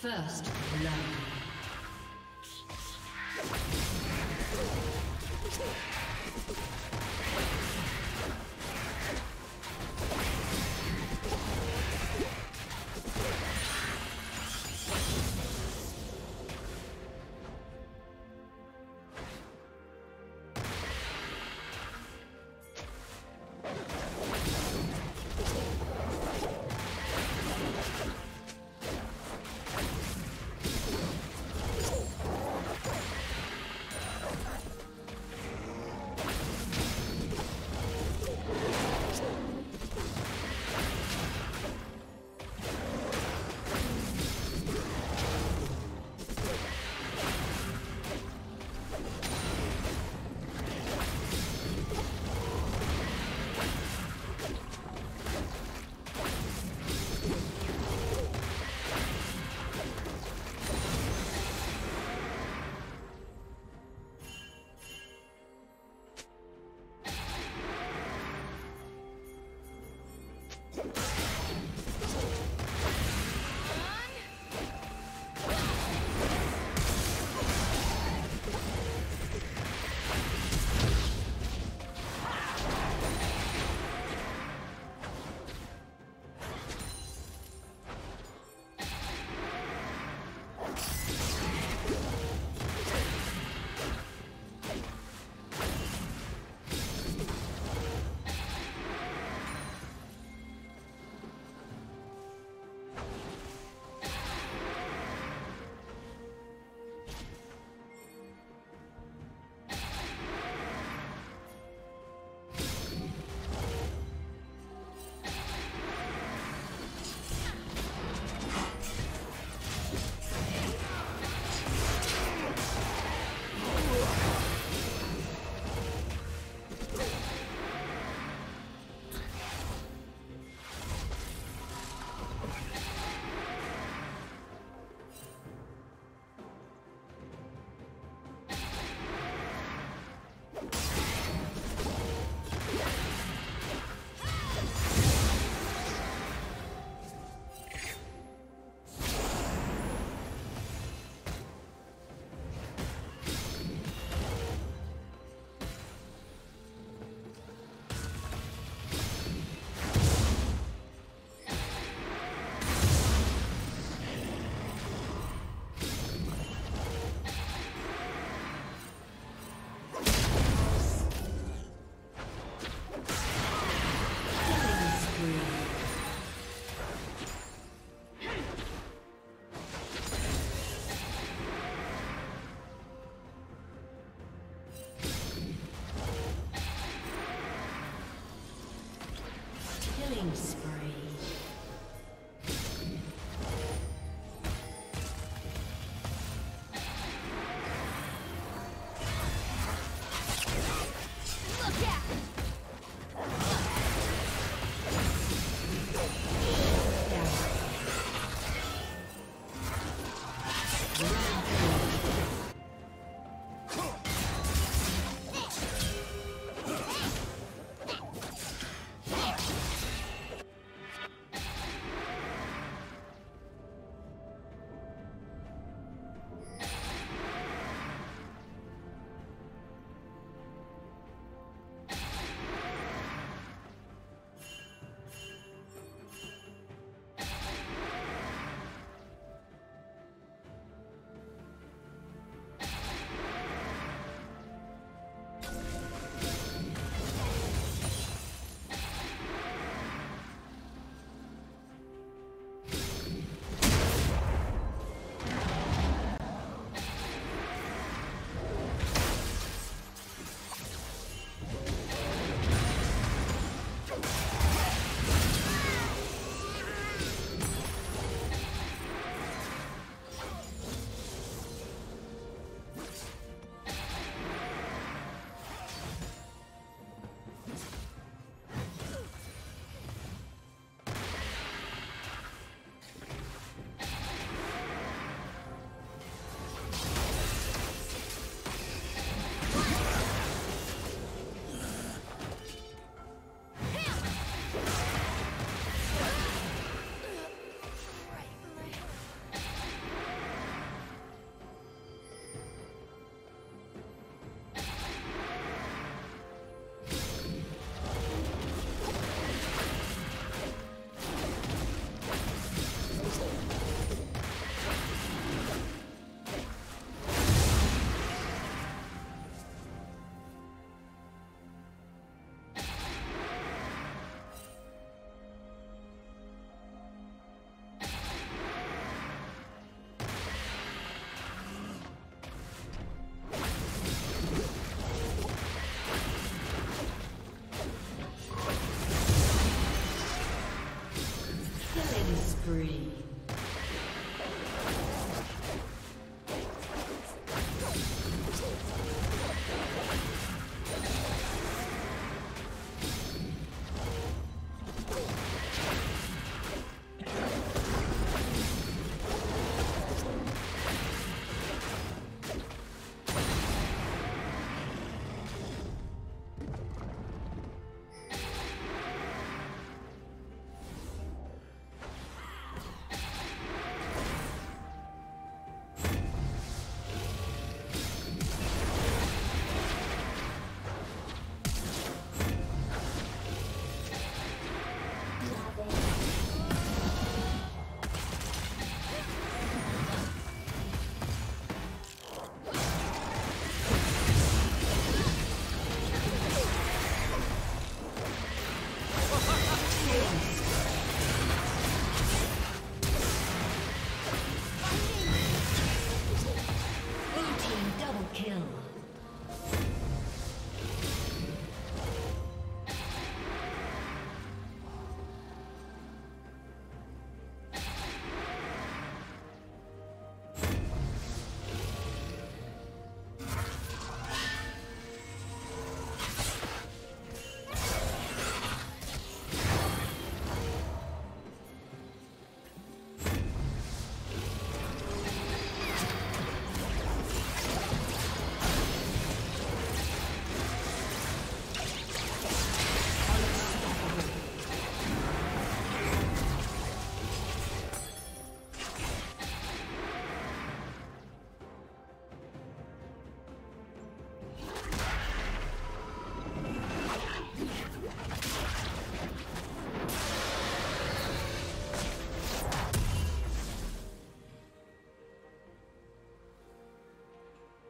First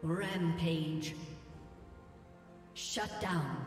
Rampage. Shut down.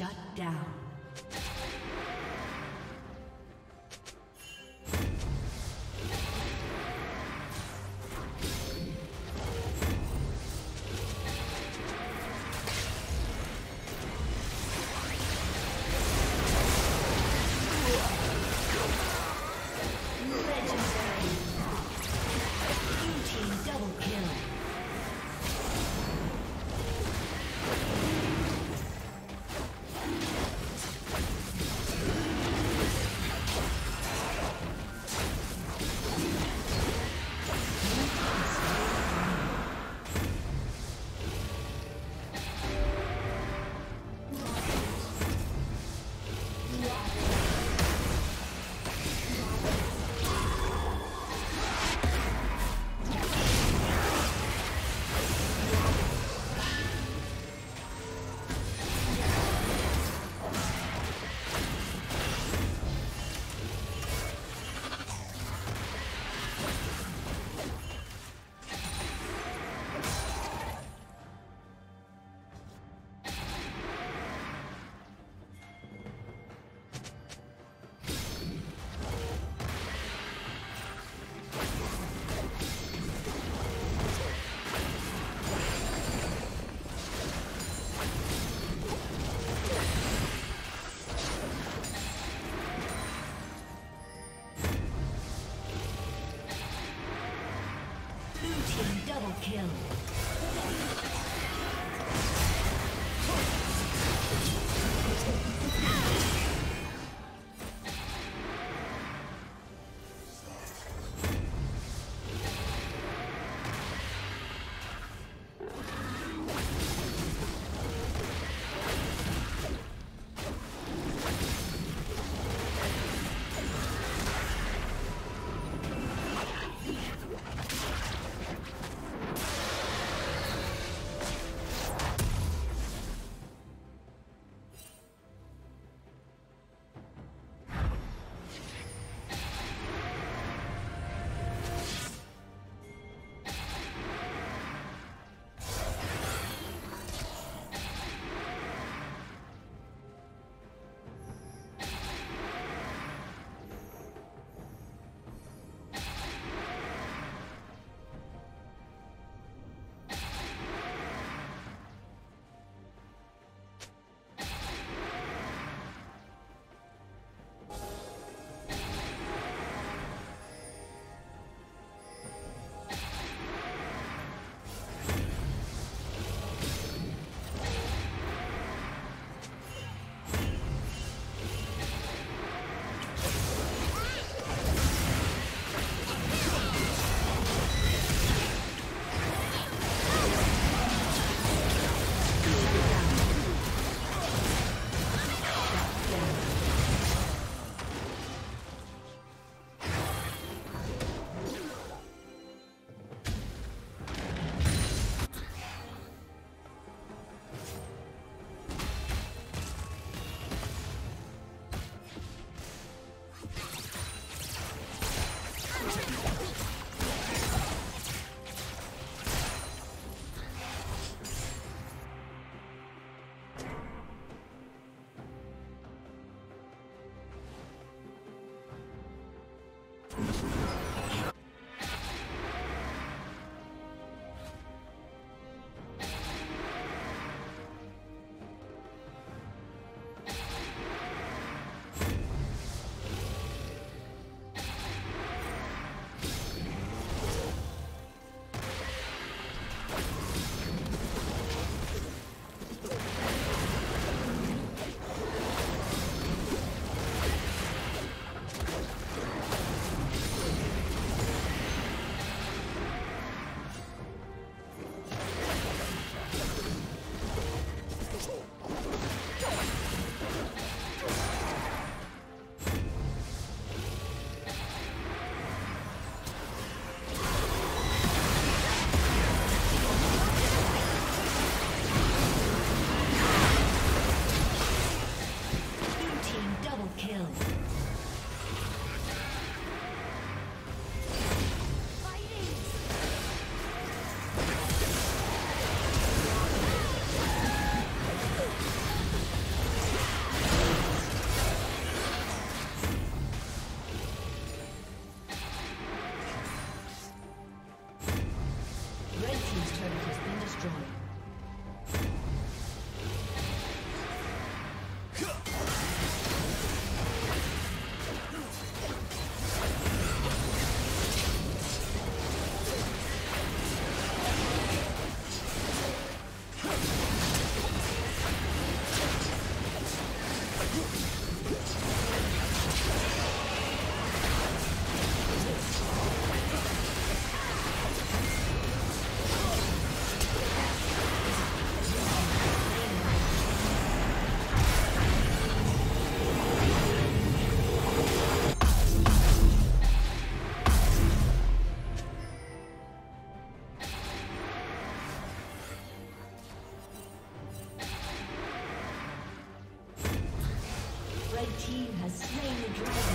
Shut down. has slain the dragon.